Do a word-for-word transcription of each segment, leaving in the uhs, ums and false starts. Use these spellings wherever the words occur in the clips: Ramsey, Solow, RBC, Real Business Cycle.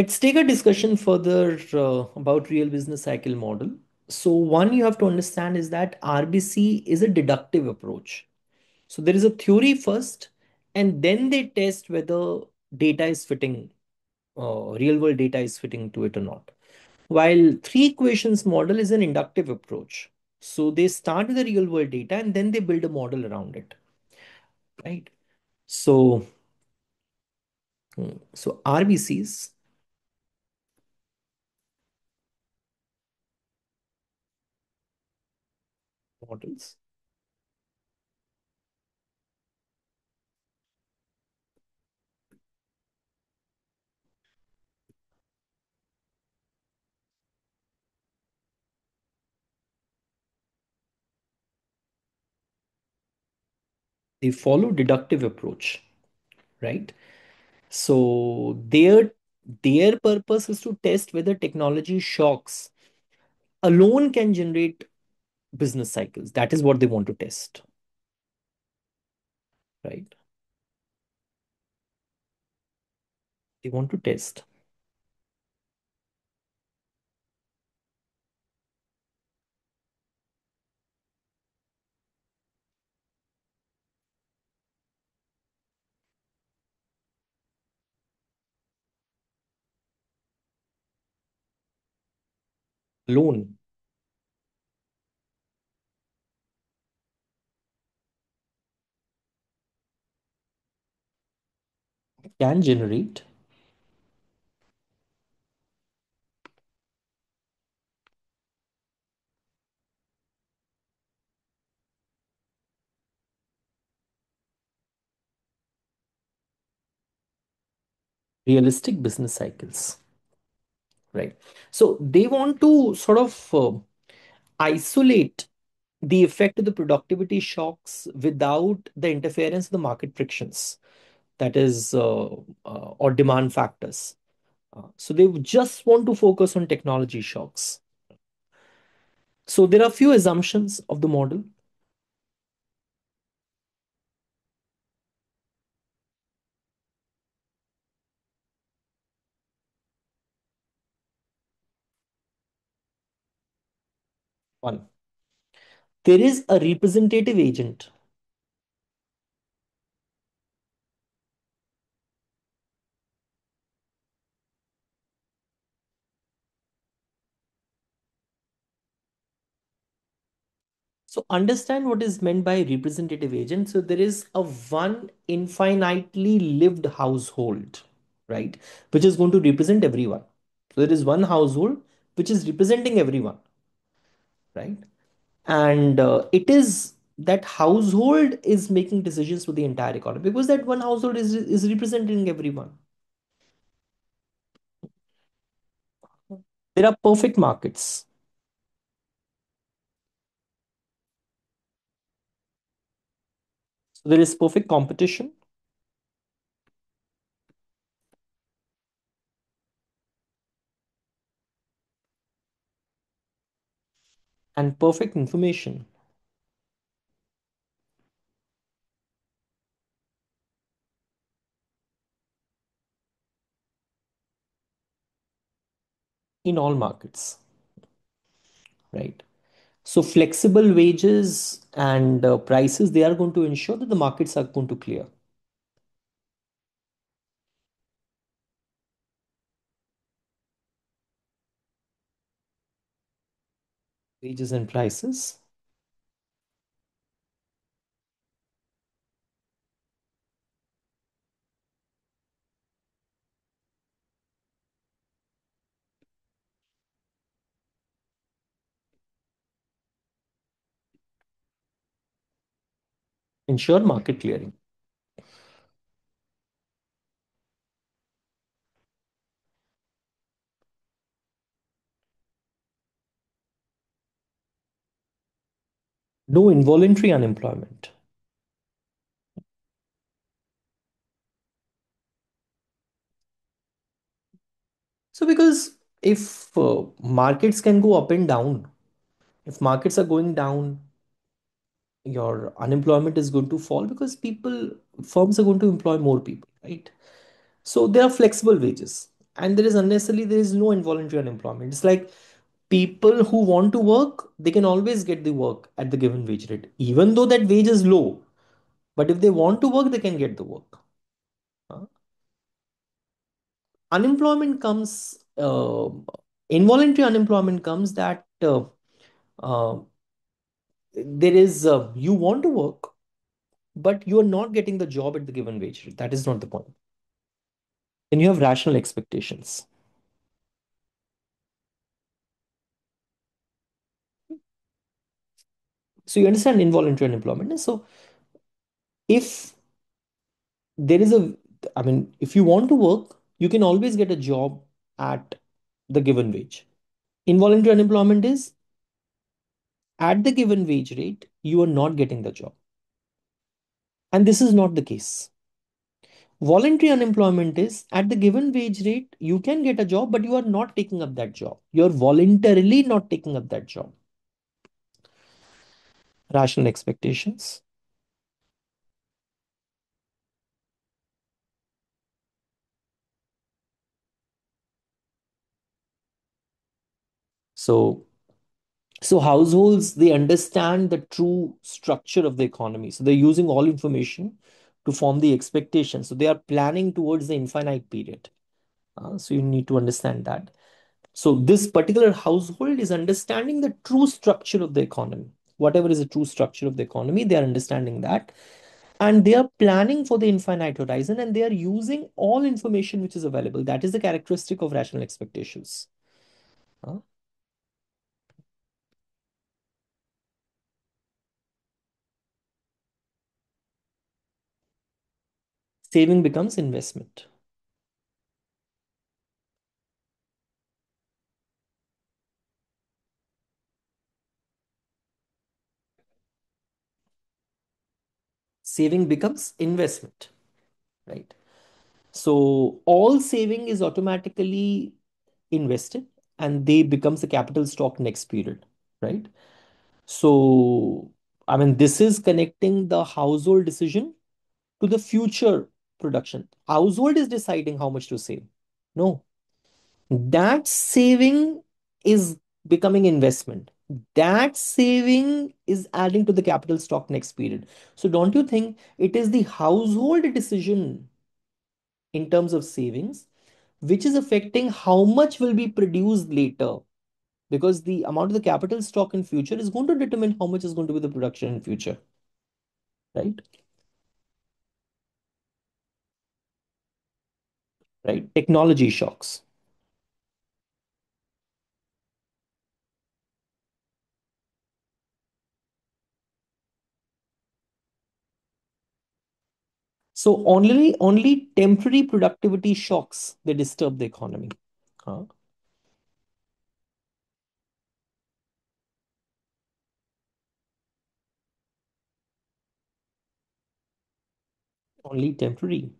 Let's take a discussion further uh, about real business cycle model. So one you have to understand is that R B C is a deductive approach. So there is a theory first, and then they test whether data is fitting, uh, real world data is fitting to it or not. While three equations model is an inductive approach. So they start with the real world data and then they build a model around it, right? So, so R B Cs, models they follow deductive approach, right? So their their purpose is to test whether technology shocks alone can generate business cycles. That is what they want to test, right? They want to test alone can generate realistic business cycles, right? So they want to sort of uh, isolate the effect of the productivity shocks without the interference of the market frictions. That is, uh, uh, or demand factors. Uh, so they just want to focus on technology shocks. So there are a few assumptions of the model. One, there is a representative agent. So understand what is meant by representative agent. So there is a one infinitely lived household, right? Which is going to represent everyone. So there is one household which is representing everyone, right? And uh, it is that household is making decisions for the entire economy because that one household is, is representing everyone. There are perfect markets. So there is perfect competition. And perfect information. In all markets. Right. So flexible wages and uh, prices, they are going to ensure that the markets are going to clear. Wages and prices. Ensure market clearing. No involuntary unemployment. So because if uh, markets can go up and down, if markets are going down, your unemployment is going to fall because people, firms are going to employ more people, right? So there are flexible wages and there is unnecessarily there is no involuntary unemployment. It's like people who want to work, they can always get the work at the given wage rate, even though that wage is low. But if they want to work, they can get the work. Huh? Unemployment comes, uh, involuntary unemployment comes that uh, uh, there is, uh, you want to work, but you are not getting the job at the given wage rate. That is not the point. Then you have rational expectations. So you understand involuntary unemployment. So if there is a, I mean, if you want to work, you can always get a job at the given wage. Involuntary unemployment is at the given wage rate, you are not getting the job. And this is not the case. Voluntary unemployment is at the given wage rate, you can get a job, but you are not taking up that job. You're voluntarily not taking up that job. Rational expectations. So, so households, they understand the true structure of the economy. So they're using all information to form the expectation. So they are planning towards the infinite period. Uh, so you need to understand that. So this particular household is understanding the true structure of the economy. Whatever is the true structure of the economy, they are understanding that. And they are planning for the infinite horizon, and they are using all information which is available. That is the characteristic of rational expectations. Huh? Saving becomes investment. Saving becomes investment, right? So all saving is automatically invested and they becomes a capital stock next period, right? So, I mean, this is connecting the household decision to the future production. Household is deciding how much to save. No, that saving is becoming investment. That saving is adding to the capital stock next period. So don't you think it is the household decision in terms of savings, which is affecting how much will be produced later? Because the amount of the capital stock in future is going to determine how much is going to be the production in future, right? Right? Technology shocks. So only, only temporary productivity shocks, they disturb the economy. Huh? Only temporary.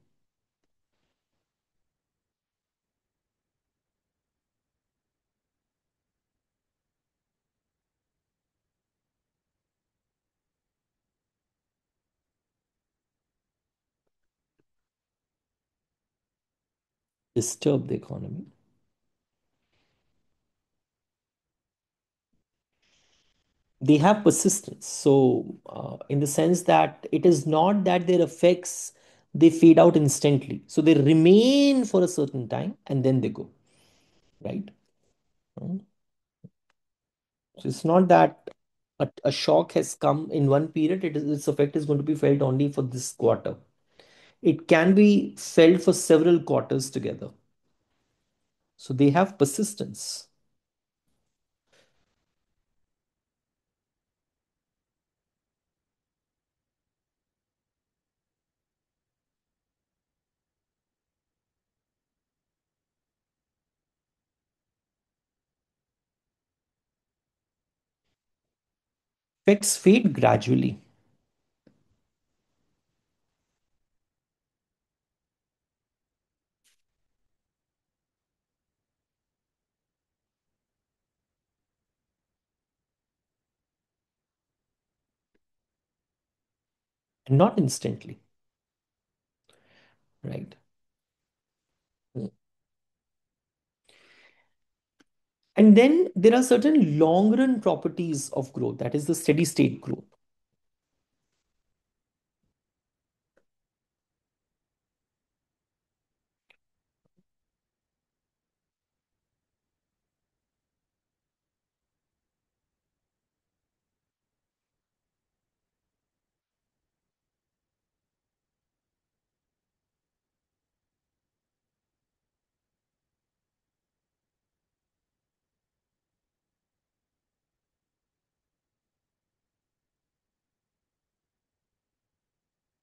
Disturb the economy. They have persistence. So uh, in the sense that it is not that their effects, they fade out instantly. So they remain for a certain time and then they go, right? So it's not that a, a shock has come in one period. It is, its effect is going to be felt only for this quarter. It can be felt for several quarters together. So they have persistence. Effects fade gradually. Not instantly, right? And then there are certain long-run properties of growth, that is the steady-state growth.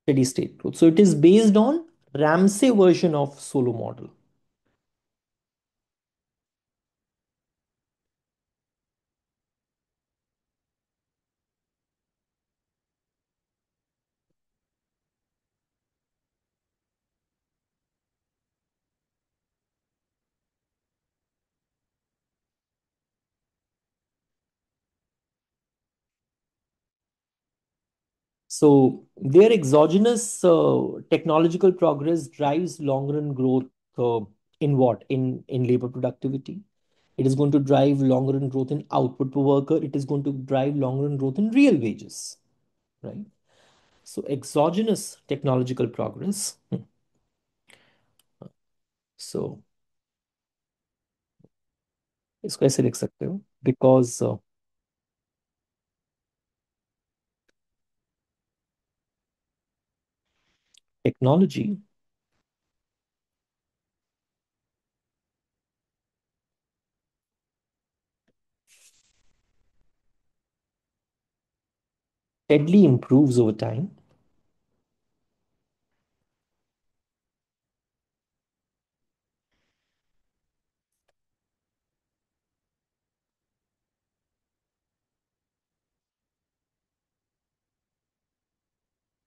Steady state growth. So it is based on Ramsey version of Solow model. So their exogenous uh, technological progress drives long-run growth uh, in what? In, in labor productivity. It is going to drive long-run growth in output per worker. It is going to drive long-run growth in real wages, right? So exogenous technological progress. So it's quite selective because uh, technology steadily improves over time.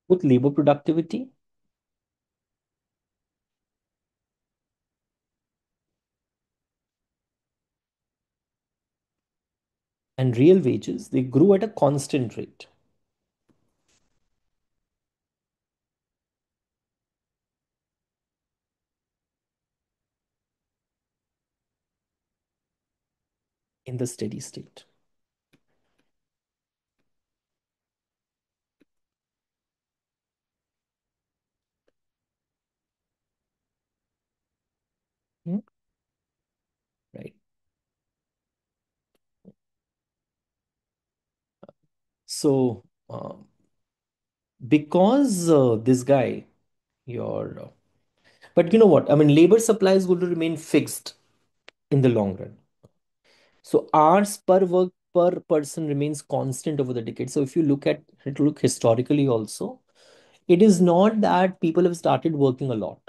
With labor productivity, and real wages, they grew at a constant rate. In the steady state. Hmm? Right. So, uh, because uh, this guy, your, uh, but you know what? I mean, labor supply is going to remain fixed in the long run. So hours per work per person remains constant over the decade. So if you look at it, look historically also, it is not that people have started working a lot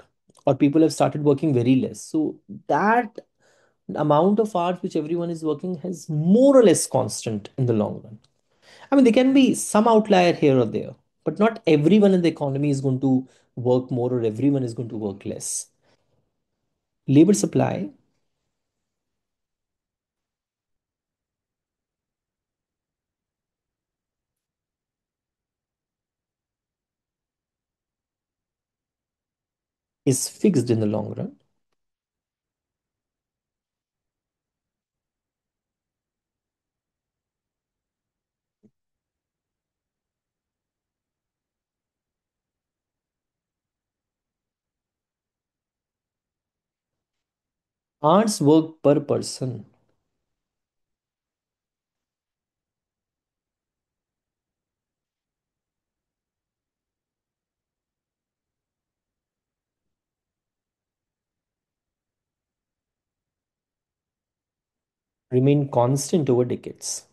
or people have started working very less. So that amount of hours which everyone is working has more or less constant in the long run. I mean, there can be some outlier here or there, but not everyone in the economy is going to work more or everyone is going to work less. Labor supply is fixed in the long run. Hours work per person remain constant over decades.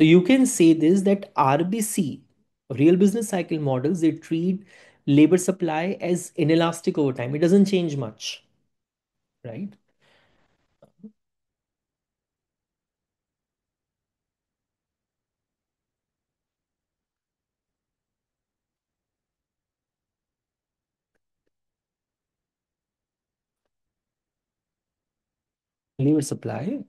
So you can say this that R B C, real business cycle models, they treat labor supply as inelastic over time. It doesn't change much, right? Labor supply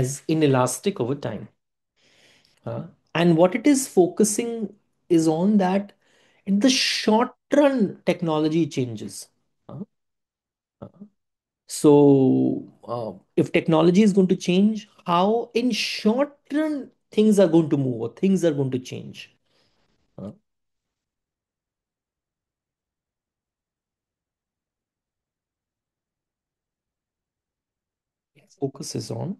as inelastic over time. Uh, and what it is focusing is on that in the short run technology changes. Uh, uh, so uh, if technology is going to change, how in short run things are going to move or things are going to change. Uh, Focus is on.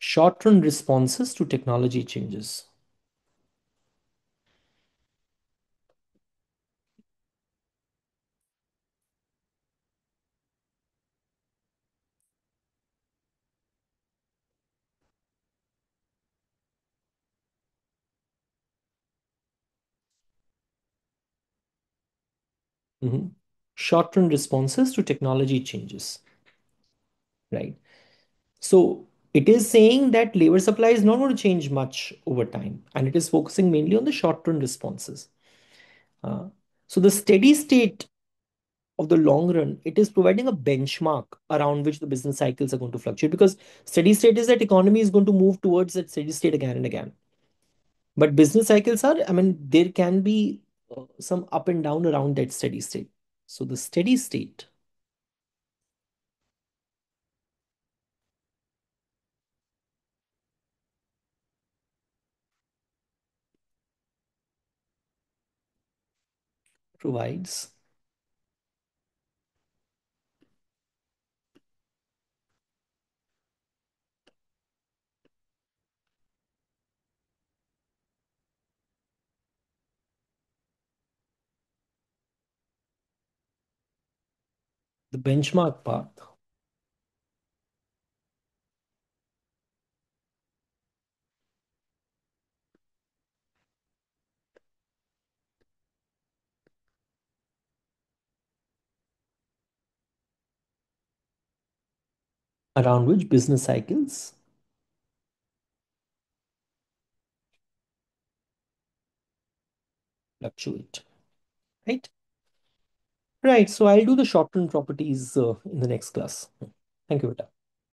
Short-run responses to technology changes. Mm-hmm. Short-run responses to technology changes, right? So it is saying that labor supply is not going to change much over time, and it is focusing mainly on the short-run responses. Uh, so the steady state of the long run, it is providing a benchmark around which the business cycles are going to fluctuate, because steady state is that economy is going to move towards that steady state again and again. But business cycles are, I mean, there can be uh, some up and down around that steady state. So the steady state, provides the benchmark path. Around which business cycles fluctuate, right? Right, so I'll do the short-term properties uh, in the next class. Thank you, Vita.